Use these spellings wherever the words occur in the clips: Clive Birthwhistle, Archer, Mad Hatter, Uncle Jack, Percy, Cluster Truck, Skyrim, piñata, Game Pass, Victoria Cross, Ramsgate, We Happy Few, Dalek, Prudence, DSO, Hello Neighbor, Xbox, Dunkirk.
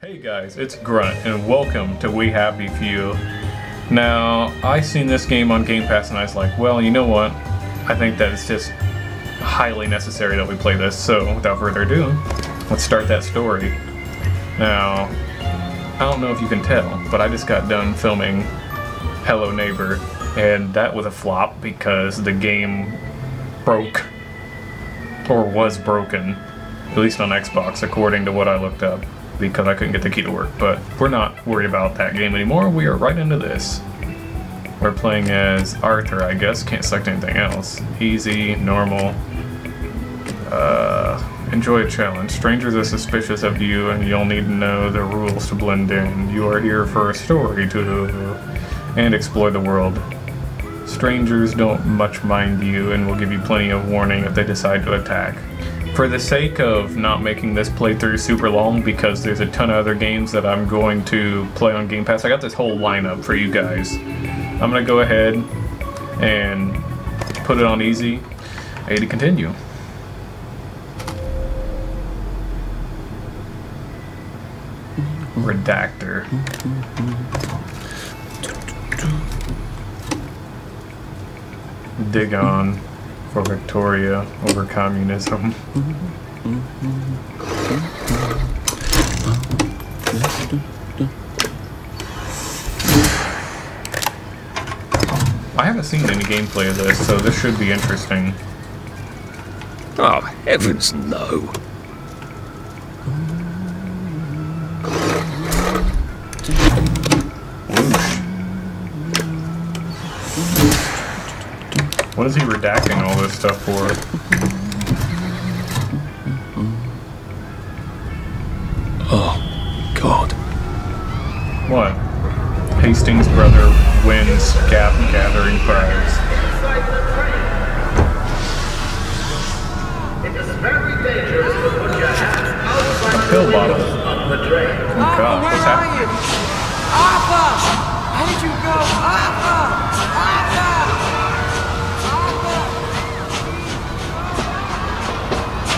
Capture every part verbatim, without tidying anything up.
Hey guys, it's Grunt and welcome to We Happy Few. Now, I seen this game on Game Pass and I was like, well, you know what? I think that it's just highly necessary that we play this, so without further ado, let's start that story. Now, I don't know if you can tell, but I just got done filming Hello Neighbor, and that was a flop because the game broke, or was broken, at least on Xbox, according to what I looked up, because I couldn't get the key to work. But we're not worried about that game anymore. We are right into this. We're playing as Archer, I guess. Can't select anything else. Easy, normal. Uh, enjoy a challenge. Strangers are suspicious of you and you'll need to know the rules to blend in. You are here for a story to and explore the world. Strangers don't much mind you and will give you plenty of warning if they decide to attack. For the sake of not making this playthrough super long, because there's a ton of other games that I'm going to play on Game Pass, I got this whole lineup for you guys. I'm going to go ahead and put it on easy. A to continue. Redactor. Dig on. For Victoria over communism. I haven't seen any gameplay of this, so this should be interesting. Oh, heavens no! What is he redacting all this stuff for? Oh, God. What? Hastings' brother wins gap gathering prize. A pill bottle. Oh, God, what's happening? Arthur! How did you go? Arthur! Arthur!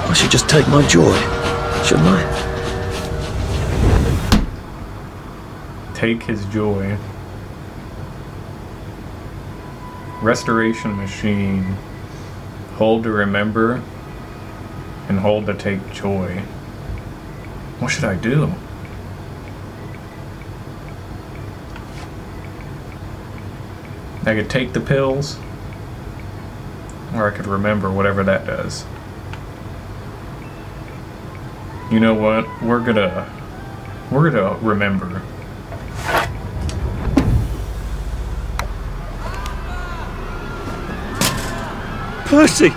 I should just take my joy, shouldn't I? Take his joy. Restoration machine. Hold to remember, and hold to take joy. What should I do? I could take the pills, or I could remember whatever that does. You know what? We're gonna we're gonna remember. Percy.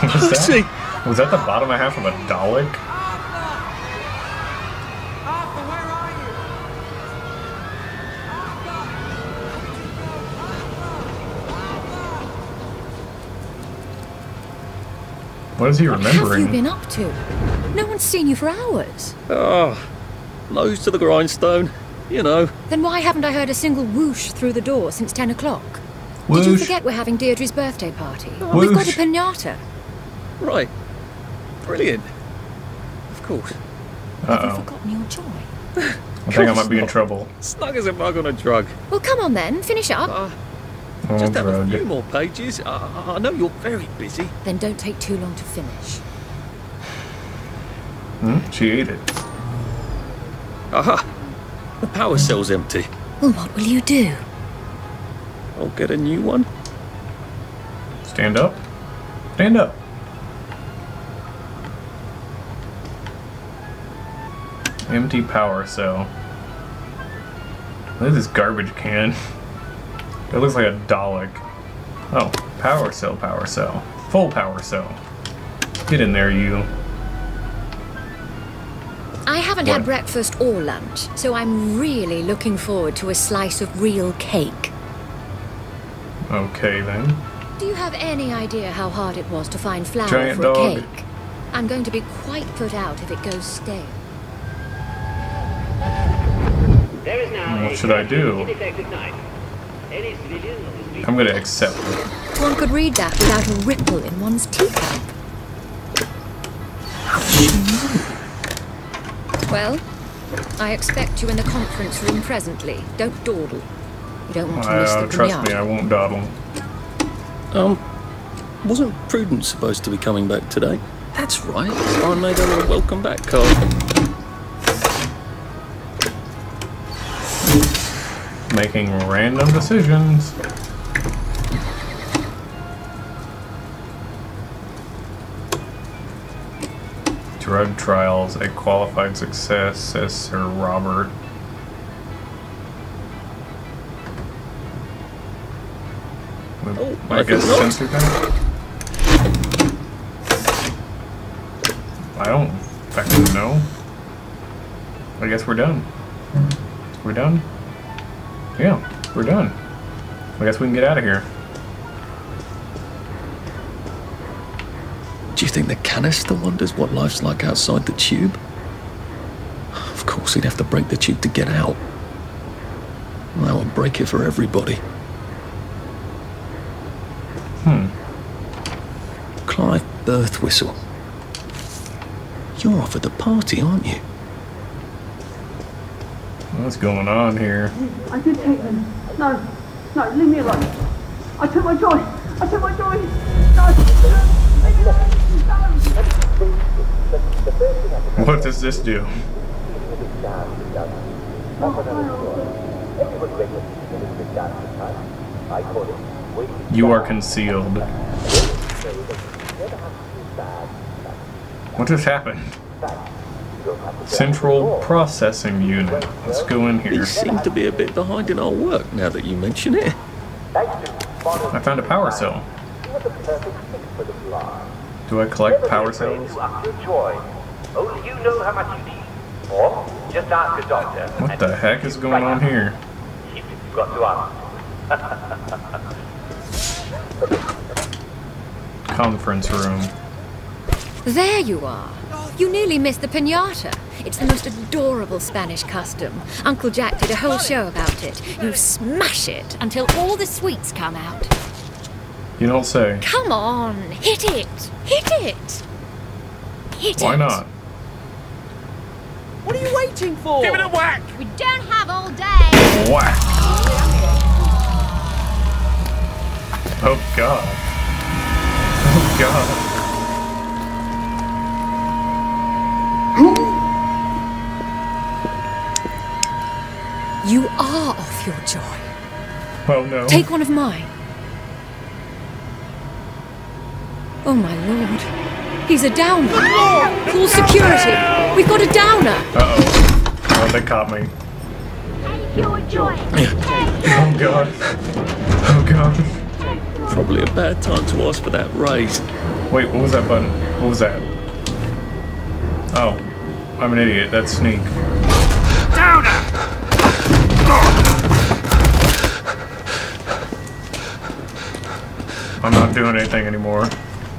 Percy. That? Was that the bottom half of a Dalek? What is he remembering? What have you been up to? No one's seen you for hours. Oh, nose to the grindstone, you know. Then why haven't I heard a single whoosh through the door since ten o'clock? Did you forget we're having Deirdre's birthday party? Oh, we've got a pinata. Right. Brilliant. Of course. Uh-oh. Have you forgotten your joy? I think I might be in trouble. Snug as a mug on a drug. Well, come on then, finish up. Uh, Oh, Just have drug. a few more pages. I, I know you're very busy. Then don't take too long to finish. Hmm? She ate it. Aha! The power cell's empty. Well, what will you do? I'll get a new one. Stand up. Stand up. Empty power cell. Look at this garbage can. It looks like a Dalek. Oh, power cell, power cell. Full power cell. Get in there, you. I haven't what? had breakfast or lunch, so I'm really looking forward to a slice of real cake. Okay, then. Do you have any idea how hard it was to find flour Giant for dog. a cake? I'm going to be quite put out if it goes stale. There is now what should I do? I'm gonna accept it. One could read that without a ripple in one's teacup. Well, I expect you in the conference room presently. Don't dawdle. You don't want to miss the trust me, I won't dawdle. Um, wasn't Prudence supposed to be coming back today? That's right. I made her a welcome back card. Making random decisions. Drug trials, a qualified success, says Sir Robert. Oh, I guess censored that. I don't fucking know. I guess we're done. We're done? Yeah, we're done. I guess we can get out of here. Do you think the canister wonders what life's like outside the tube? Of course he'd have to break the tube to get out. That would break it for everybody. Hmm. Clive Birthwhistle. You're off at the party, aren't you? What's going on here? I did take them. No. No, leave me alone. I took my joy. I took my joy. No. What does this do? You are concealed. What just happened? Central processing unit. Let's go in here. You seem to be a bit behind in our work now that you mention it. I found a power cell. Do I collect power cells? What the heck is going on here? Conference room. There you are. You nearly missed the piñata. It's the most adorable Spanish custom. Uncle Jack did a whole show about it. You smash it until all the sweets come out. You don't say. Come on, hit it! Hit it! Hit Why it! Why not? What are you waiting for? Give it a whack! We don't have all day! Whack! Oh god. Oh god. You are off your joy. Oh no. Take one of mine. Oh my lord, he's a downer. Ah! Call security. We've got a downer. Uh oh. Oh, they caught me. Take your joy. Oh god. Oh god. Probably a bad time to ask for that raise. Wait, what was that button? What was that? Oh, I'm an idiot. That's sneak. Downer. I'm not doing anything anymore.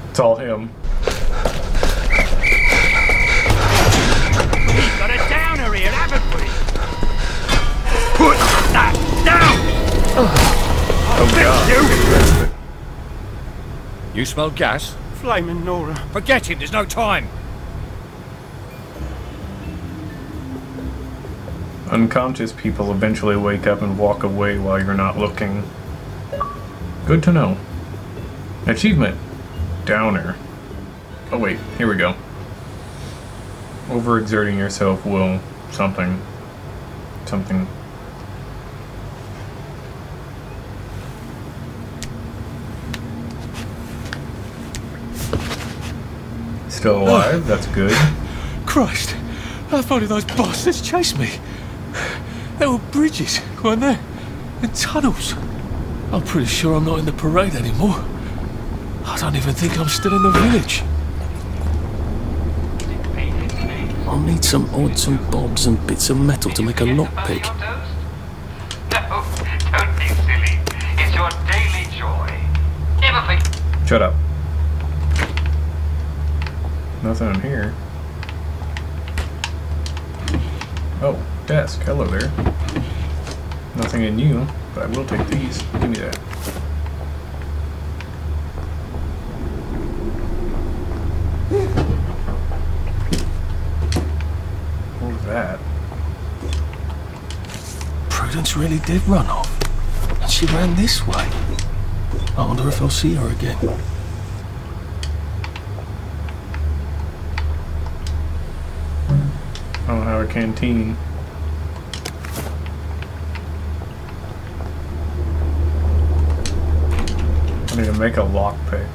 It's all him. We've got a downer here, haven't we? Put that down! Oh, oh God. You. you smell gas? Flaming Nora. Forget it, there's no time. Unconscious people eventually wake up and walk away while you're not looking. Good to know. Achievement. Downer. Oh wait, here we go. Overexerting yourself will something. Something. Still alive, oh. That's good. Christ, I thought of those bastards chased me. There were bridges, weren't there? And tunnels. I'm pretty sure I'm not in the parade anymore. I don't even think I'm still in the village. I'll need some odds and bobs and bits of metal to make a lockpick. No, don't be silly. It's your daily joy. Never think. Shut up. Nothing in here. Oh, desk. Hello there. Nothing in you, but I will take these. Give me that. that. Prudence really did run off. And she ran this way. I wonder if I'll see her again. Oh, our canteen. I need to make a lockpick.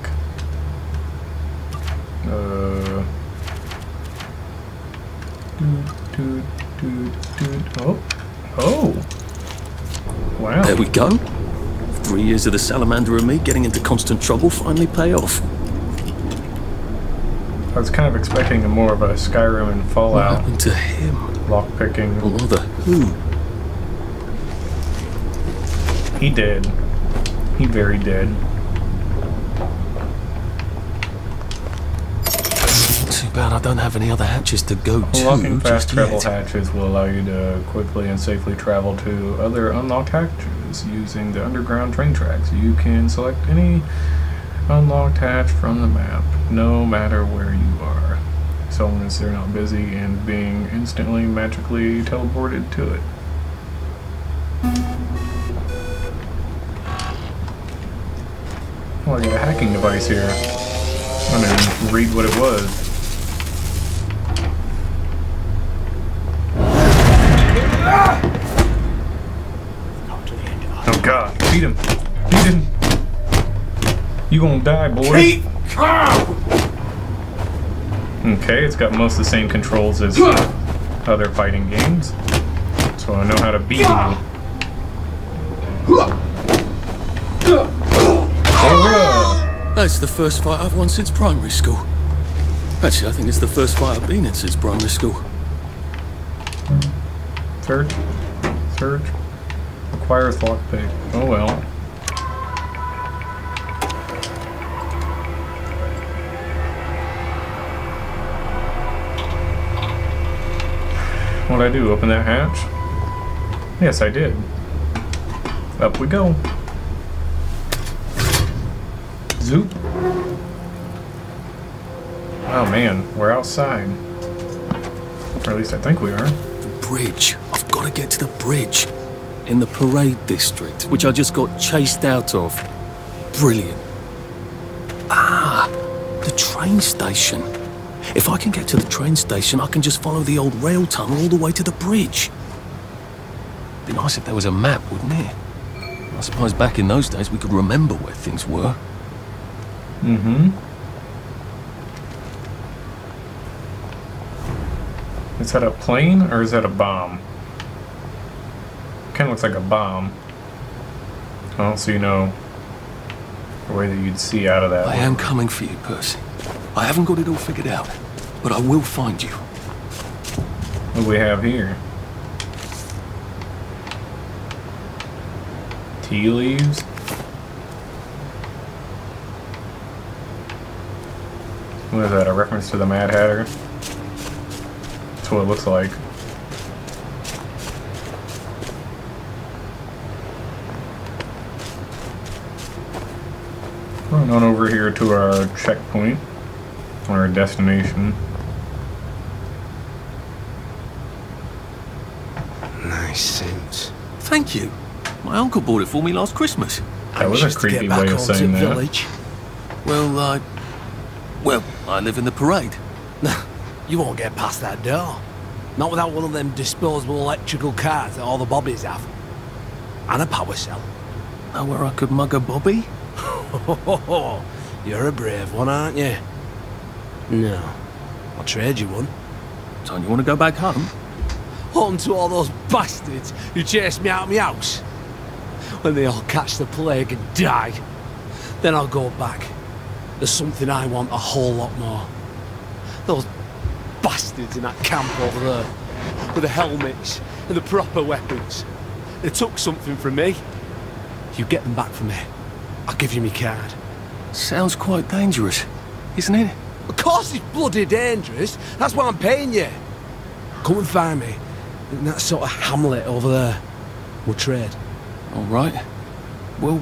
Uh. Dude, dude, dude, Oh. Oh. Wow. There we go. Three years of the salamander and me getting into constant trouble finally pay off. I was kind of expecting more of a Skyrim and Fallout. What happened to him? Lockpicking. Or the who? He did. He very dead. Too bad I don't have any other hatches to go to. Unlocking fast travel yet. Hatches will allow you to quickly and safely travel to other unlocked hatches using the underground train tracks. You can select any unlocked hatch from the map, no matter where you are, so long as they're not busy and being instantly magically teleported to it. Well, I got a hacking device here. I'm gonna read what it was. Oh god, beat him! Beat him! You gonna die, boy. Okay, it's got most of the same controls as other fighting games. So I know how to beat you. That's the first fight I've won since primary school. Actually, I think it's the first fight I've been in since primary school. Search. Search. Acquires lockpick. Oh well. What'd I do? Open that hatch? Yes, I did. Up we go. Zoop. Oh man, we're outside. Or at least I think we are. The bridge. I've got to get to the bridge. In the parade district, which I just got chased out of. Brilliant. Ah, the train station. If I can get to the train station, I can just follow the old rail tunnel all the way to the bridge. Be nice if there was a map, wouldn't it? I suppose back in those days we could remember where things were. Mm-hmm. Is that a plane or is that a bomb? Kind of looks like a bomb. I don't see no way that you'd see out of that. I am coming for you, Percy. I haven't got it all figured out, but I will find you. What do we have here? Tea leaves? What is that, a reference to the Mad Hatter? That's what it looks like. Run on over here to our checkpoint. Our destination. Nice scent. Thank you. My uncle bought it for me last Christmas. That was a creepy way of saying that. Village. Well, I... Well, I live in the parade. You won't get past that door. Not without one of them disposable electrical cars that all the bobbies have. And a power cell. Know where I could mug a bobby? You're a brave one, aren't you? No. I'll trade you one. So you want to go back home? Home to all those bastards who chased me out of my house. When they all catch the plague and die, then I'll go back. There's something I want a whole lot more. Those bastards in that camp over there, with the helmets and the proper weapons. They took something from me. You get them back from me, I'll give you my card. Sounds quite dangerous, isn't it? Of course it's bloody dangerous. That's why I'm paying you. Come and find me in that sort of hamlet over there. We'll trade. All right. Well,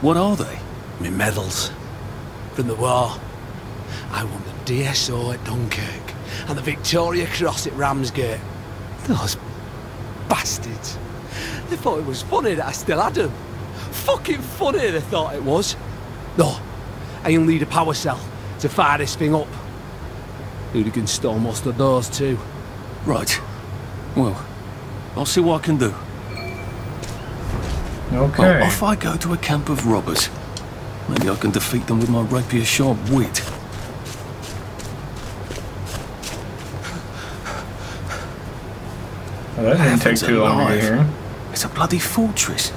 what are they? My medals. From the war. I won the D S O at Dunkirk and the Victoria Cross at Ramsgate. Those bastards. They thought it was funny that I still had them. Fucking funny they thought it was. No, I'll need a power cell to fire this thing up. Hooligan stole most of those too. Right. Well, I'll see what I can do. Okay. Well, off I go to a camp of robbers. Maybe I can defeat them with my rapier-sharp wit. Well, that didn't take too long to get here. It's a bloody fortress.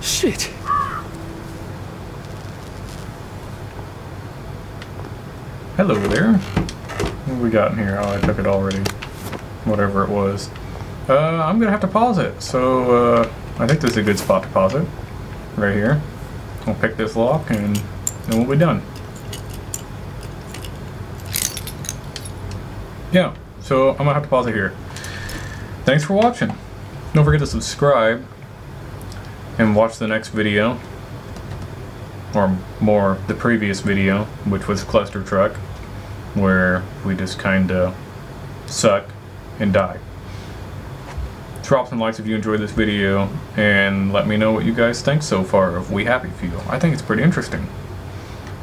Shit. Hello there. What have we got in here? Oh, I took it already. Whatever it was. Uh, I'm gonna have to pause it. So, uh, I think this is a good spot to pause it. Right here. We'll pick this lock and then we'll be done. Yeah, so I'm gonna have to pause it here. Thanks for watching. Don't forget to subscribe and watch the next video, or more the previous video, which was Cluster Truck, where we just kinda suck and die. Drop some likes if you enjoyed this video, and let me know what you guys think so far of We Happy Few. I think it's pretty interesting.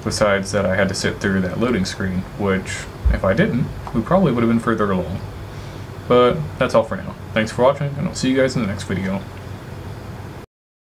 Besides that I had to sit through that loading screen, which, if I didn't, we probably would have been further along. But that's all for now. Thanks for watching, and I'll see you guys in the next video.